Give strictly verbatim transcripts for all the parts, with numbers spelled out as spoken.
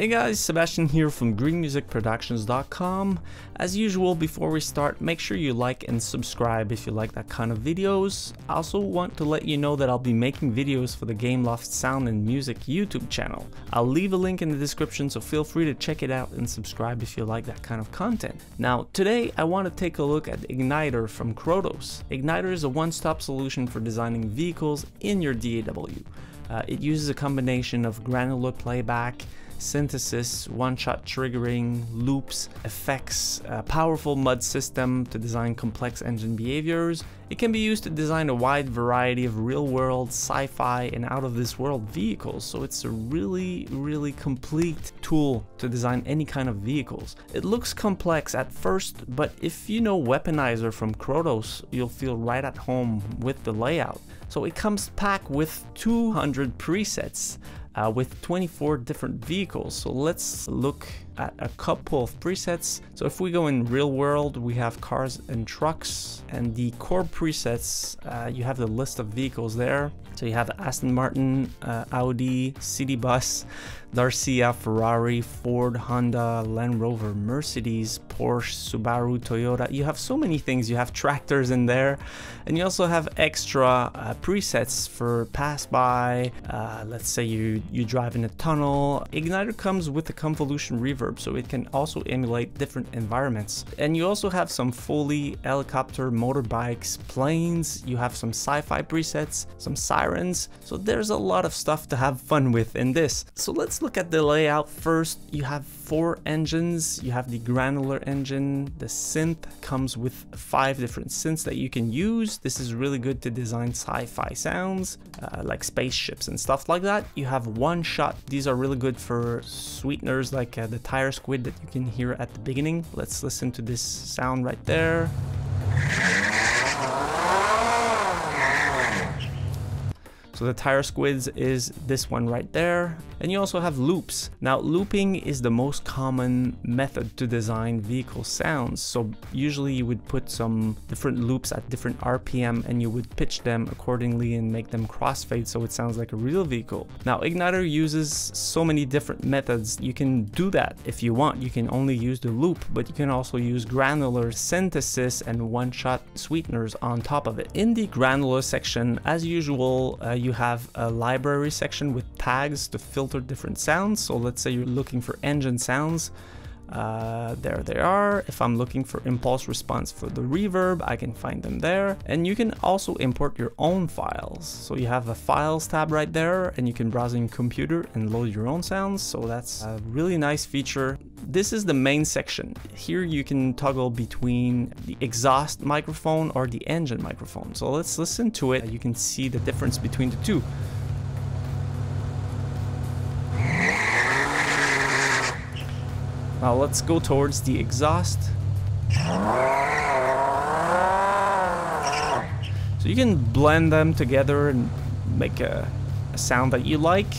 Hey guys, Sebastian here from green music productions dot com. As usual, before we start, make sure you like and subscribe if you like that kind of videos. I also want to let you know that I'll be making videos for the Gameloft Sound and Music YouTube channel. I'll leave a link in the description, so feel free to check it out and subscribe if you like that kind of content. Now, today I want to take a look at Igniter from Krotos. Igniter is a one-stop solution for designing vehicles in your D A W. Uh, it uses a combination of granular playback, synthesis, one-shot triggering, loops, effects, a powerful M U D system to design complex engine behaviors. It can be used to design a wide variety of real-world, sci-fi, and out-of-this-world vehicles, so it's a really, really complete tool to design any kind of vehicles. It looks complex at first, but if you know Weaponizer from Krotos, you'll feel right at home with the layout. So it comes packed with two hundred presets, Uh, with twenty-four different vehicles. So let's look at a couple of presets. So if we go in real world, we have cars and trucks, and the core presets, uh, you have the list of vehicles there. So you have Aston Martin, uh, Audi, city bus, Dacia, Ferrari, Ford, Honda, Land Rover, Mercedes, Porsche, Subaru, Toyota. You have so many things. You have tractors in there, and you also have extra uh, presets for pass by. Uh, let's say you you drive in a tunnel. Igniter comes with a convolution reverb, so it can also emulate different environments. And you also have some fully helicopter, motorbikes, planes. You have some sci-fi presets, some sirens. So there's a lot of stuff to have fun with in this. So let's look at the layout first. You have four engines. You have the granular engine. The synth comes with five different synths that you can use. This is really good to design sci-fi sounds, uh, like spaceships and stuff like that. You have one shot. These are really good for sweeteners, like uh, the tire squid that you can hear at the beginning. Let's listen to this sound right there. So the tire squids is this one right there. And you also have loops. Now, looping is the most common method to design vehicle sounds. So usually you would put some different loops at different R P M and you would pitch them accordingly and make them crossfade so it sounds like a real vehicle. Now, Igniter uses so many different methods. You can do that if you want. You can only use the loop, but you can also use granular synthesis and one-shot sweeteners on top of it. In the granular section, as usual, uh, you You have a library section with tags to filter different sounds. So let's say you're looking for engine sounds. Uh, there they are. If I'm looking for impulse response for the reverb, I can find them there. And you can also import your own files. So you have a files tab right there, and you can browse in your computer and load your own sounds. So that's a really nice feature. This is the main section. Here you can toggle between the exhaust microphone or the engine microphone. So let's listen to it. You can see the difference between the two. Now let's go towards the exhaust. So you can blend them together and make a, a sound that you like.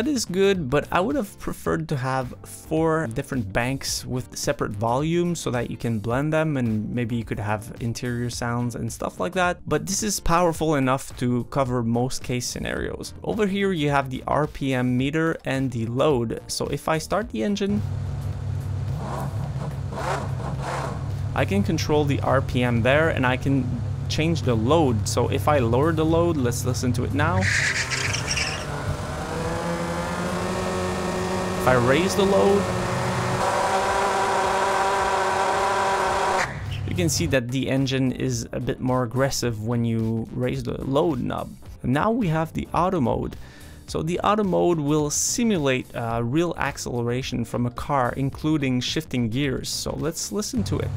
That is good, but I would have preferred to have four different banks with separate volumes so that you can blend them, and maybe you could have interior sounds and stuff like that. But this is powerful enough to cover most case scenarios. Over here you have the R P M meter and the load. So if I start the engine, I can control the R P M there, and I can change the load. So if I lower the load, let's listen to it now. If I raise the load, you can see that the engine is a bit more aggressive when you raise the load knob. Now we have the auto mode. So the auto mode will simulate uh, real acceleration from a car, including shifting gears. So let's listen to it.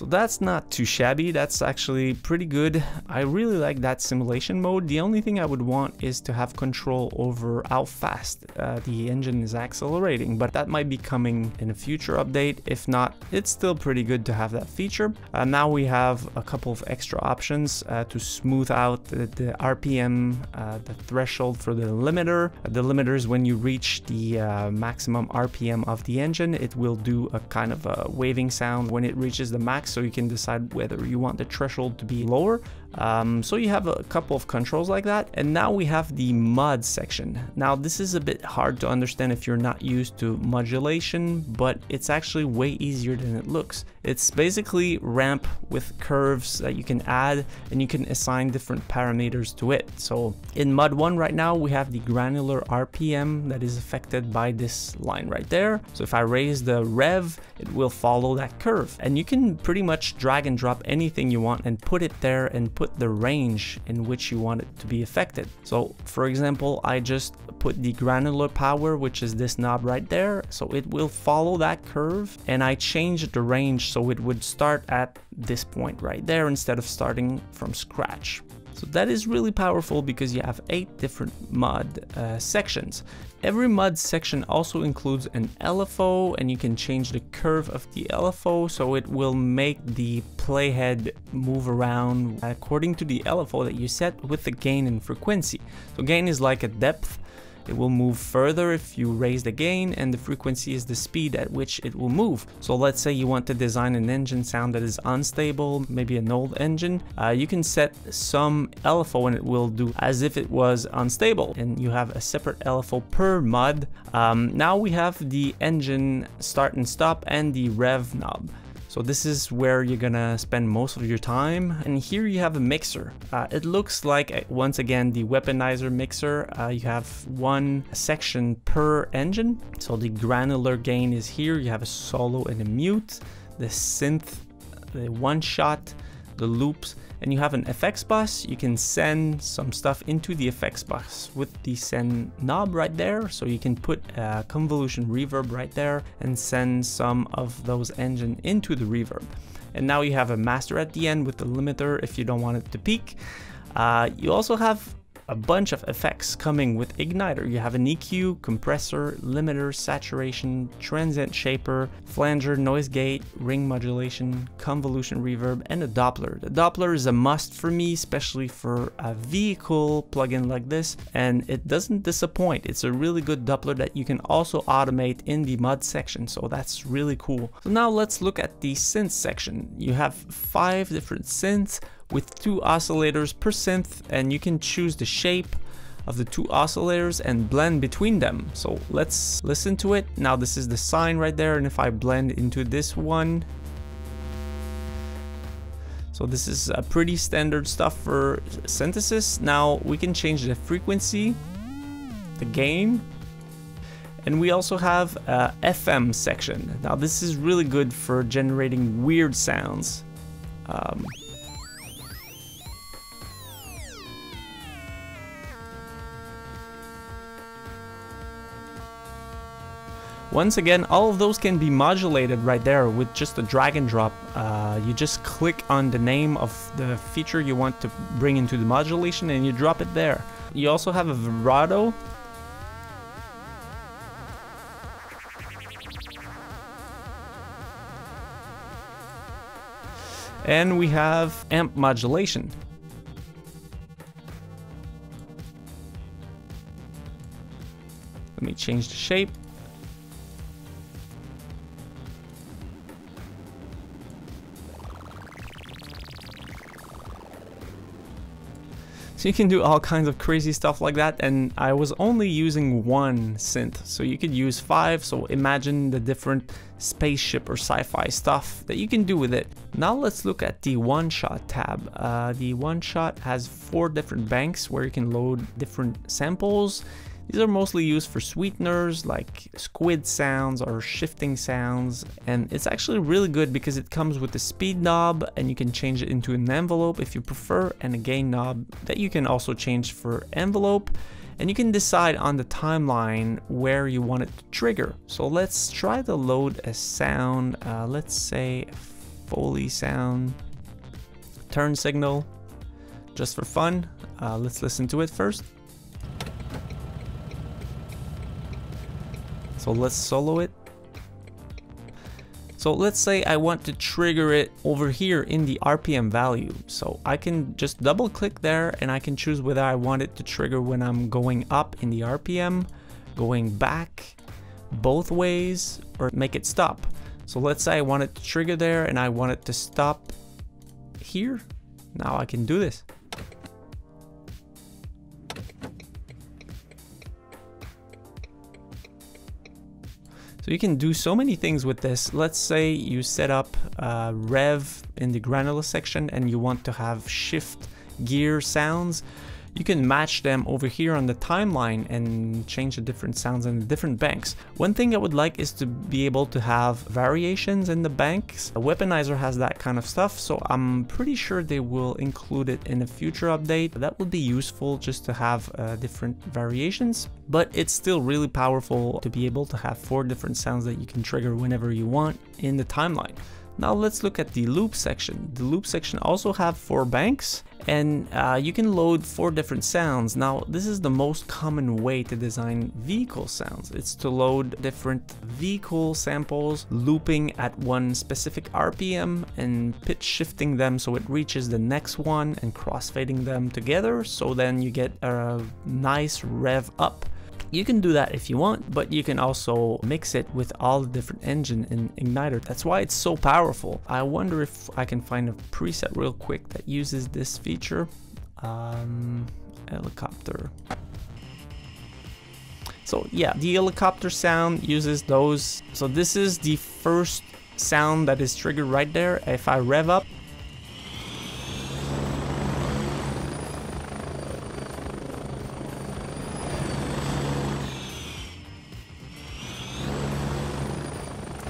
So that's not too shabby, that's actually pretty good. I really like that simulation mode. The only thing I would want is to have control over how fast uh, the engine is accelerating, but that might be coming in a future update. If not, it's still pretty good to have that feature. Uh, now we have a couple of extra options uh, to smooth out the, the R P M, uh, the threshold for the limiter. The limiter is when you reach the uh, maximum R P M of the engine, it will do a kind of a waving sound when it reaches the max, so you can decide whether you want the threshold to be lower. Um, so you have a couple of controls like that. And now we have the mod section. Now this is a bit hard to understand if you're not used to modulation, but it's actually way easier than it looks. It's basically ramp with curves that you can add, and you can assign different parameters to it. So in mod one right now, we have the granular R P M that is affected by this line right there. So if I raise the rev, it will follow that curve, and you can pretty much drag and drop anything you want and put it there and put the range in which you want it to be affected. So for example, I just put the granular power, which is this knob right there. So it will follow that curve, and I changed the range so it would start at this point right there instead of starting from scratch. So that is really powerful because you have eight different mod uh, sections. Every mod section also includes an L F O, and you can change the curve of the L F O, so it will make the playhead move around according to the L F O that you set with the gain and frequency. So gain is like a depth. It will move further if you raise the gain, and the frequency is the speed at which it will move. So let's say you want to design an engine sound that is unstable, maybe an old engine. Uh, you can set some L F O and it will do as if it was unstable, and you have a separate L F O per mod. Um, now we have the engine start and stop and the rev knob. So this is where you're gonna spend most of your time. And here you have a mixer. Uh, it looks like, once again, the Weaponizer mixer. Uh, you have one section per engine. So the granular gain is here. You have a solo and a mute, the synth, the one shot, the loops, and you have an effects bus. You can send some stuff into the effects bus with the send knob right there. So you can put a convolution reverb right there and send some of those engine into the reverb. And now you have a master at the end with the limiter if you don't want it to peak. Uh, you also have a bunch of effects coming with Igniter. You have an E Q, compressor, limiter, saturation, transient shaper, flanger, noise gate, ring modulation, convolution reverb, and a Doppler. The Doppler is a must for me, especially for a vehicle plugin like this, and it doesn't disappoint. It's a really good Doppler that you can also automate in the mod section, so that's really cool. So now let's look at the synth section. You have five different synths with two oscillators per synth, and you can choose the shape of the two oscillators and blend between them. So let's listen to it. Now this is the sine right there, and if I blend into this one, so this is a pretty standard stuff for synthesis. Now we can change the frequency, the gain, and we also have a F M section. Now this is really good for generating weird sounds. Um, Once again, all of those can be modulated right there with just a drag and drop. Uh, you just click on the name of the feature you want to bring into the modulation and you drop it there. You also have a vibrato. And we have amp modulation. Let me change the shape. So you can do all kinds of crazy stuff like that, and I was only using one synth, so you could use five, so imagine the different spaceship or sci-fi stuff that you can do with it. Now let's look at the one-shot tab. Uh, the one-shot has four different banks where you can load different samples. These are mostly used for sweeteners like squid sounds or shifting sounds, and it's actually really good because it comes with a speed knob and you can change it into an envelope if you prefer, and a gain knob that you can also change for envelope, and you can decide on the timeline where you want it to trigger. So let's try to load a sound, uh, let's say Foley sound, turn signal, just for fun. Uh, let's listen to it first. So let's solo it. So let's say I want to trigger it over here in the R P M value. So I can just double click there and I can choose whether I want it to trigger when I'm going up in the R P M, going back, both ways, or make it stop. So let's say I want it to trigger there and I want it to stop here. Now I can do this. So you can do so many things with this. Let's say you set up uh, rev in the granular section and you want to have shift gear sounds. You can match them over here on the timeline and change the different sounds in the different banks. One thing I would like is to be able to have variations in the banks. A Weaponizer has that kind of stuff, so I'm pretty sure they will include it in a future update. That would be useful just to have uh, different variations, but it's still really powerful to be able to have four different sounds that you can trigger whenever you want in the timeline. Now let's look at the loop section. The loop section also have four banks and uh, you can load four different sounds. Now this is the most common way to design vehicle sounds. It's to load different vehicle samples, looping at one specific R P M and pitch shifting them so it reaches the next one and crossfading them together. So then you get a nice rev up. You can do that if you want, but you can also mix it with all the different engine and igniter. That's why it's so powerful. I wonder if I can find a preset real quick that uses this feature. Um, helicopter. So yeah, the helicopter sound uses those. So this is the first sound that is triggered right there. If I rev up,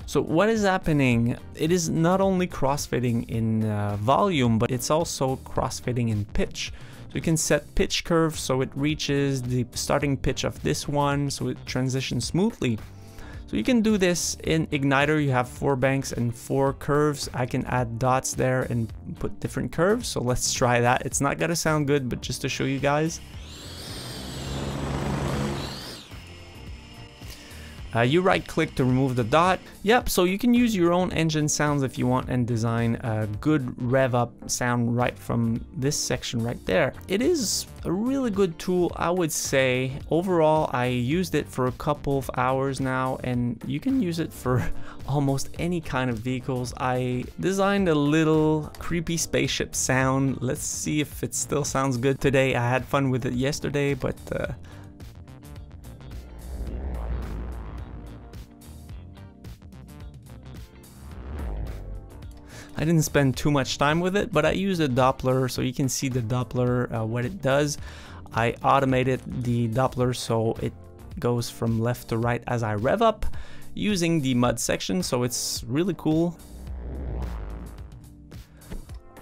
so what is happening? It is not only crossfading in uh, volume, but it's also crossfading in pitch. So you can set pitch curve so it reaches the starting pitch of this one, so it transitions smoothly. So you can do this in Igniter. You have four banks and four curves. I can add dots there and put different curves. So let's try that. It's not gonna sound good, but just to show you guys. Uh, you right click to remove the dot. Yep, so you can use your own engine sounds if you want and design a good rev up sound right from this section right there. It is a really good tool, I would say. Overall, I used it for a couple of hours now and you can use it for almost any kind of vehicles. I designed a little creepy spaceship sound. Let's see if it still sounds good today. I had fun with it yesterday, but uh, I didn't spend too much time with it, but I used a Doppler so you can see the Doppler, uh, what it does. I automated the Doppler so it goes from left to right as I rev up using the mud section, so it's really cool.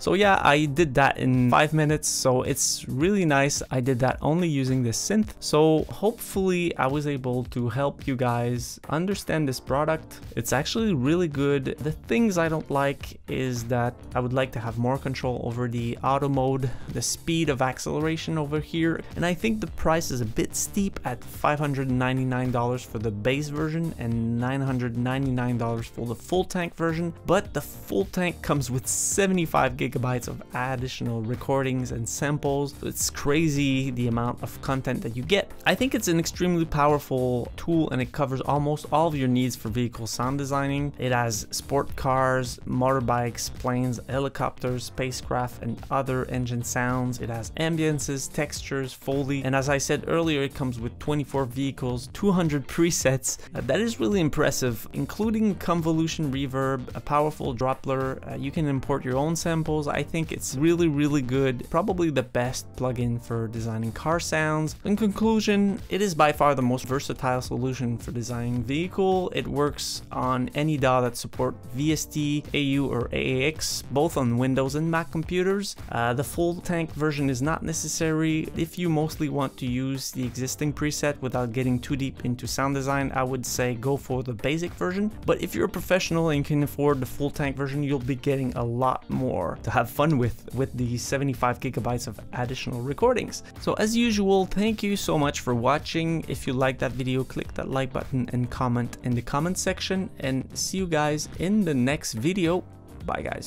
So yeah, I did that in five minutes, so it's really nice. I did that only using this synth. So hopefully I was able to help you guys understand this product. It's actually really good. The things I don't like is that I would like to have more control over the auto mode, the speed of acceleration over here. And I think the price is a bit steep at five hundred ninety-nine dollars for the base version and nine hundred ninety-nine dollars for the full tank version. But the full tank comes with seventy-five gigabytes of additional recordings and samples. It's crazy the amount of content that you get. I think it's an extremely powerful tool and it covers almost all of your needs for vehicle sound designing. It has sport cars, motorbikes, planes, helicopters, spacecraft, and other engine sounds. It has ambiences, textures, Foley, and as I said earlier, it comes with twenty-four vehicles, two hundred presets. Uh, that is really impressive, including convolution reverb, a powerful Doppler. Uh, you can import your own samples, controls. I think it's really, really good. Probably the best plugin for designing car sounds. In conclusion, it is by far the most versatile solution for designing vehicle. It works on any D A W that support V S T, A U, or A A X, both on Windows and Mac computers. Uh, the full tank version is not necessary. If you mostly want to use the existing preset without getting too deep into sound design, I would say go for the basic version. But if you're a professional and can afford the full tank version, you'll be getting a lot more to have fun with with the seventy-five gigabytes of additional recordings. So as usual, thank you so much for watching. If you like that video, click that like button and comment in the comment section, and see you guys in the next video. Bye guys.